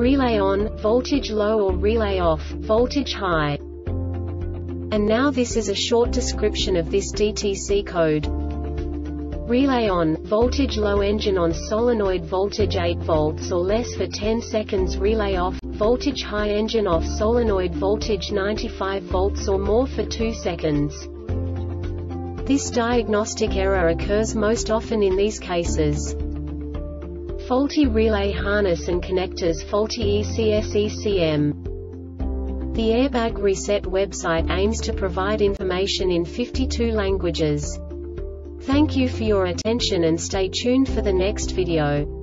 relay on, voltage low, or relay off, voltage high. And now this is a short description of this DTC code. Relay on, voltage low, engine on, solenoid voltage 8 volts or less for 10 seconds. Relay off, voltage high, engine off, solenoid voltage 95 volts or more for 2 seconds. This diagnostic error occurs most often in these cases: faulty relay harness and connectors, faulty ECS, ECM. The Airbag Reset website aims to provide information in 52 languages. Thank you for your attention and stay tuned for the next video.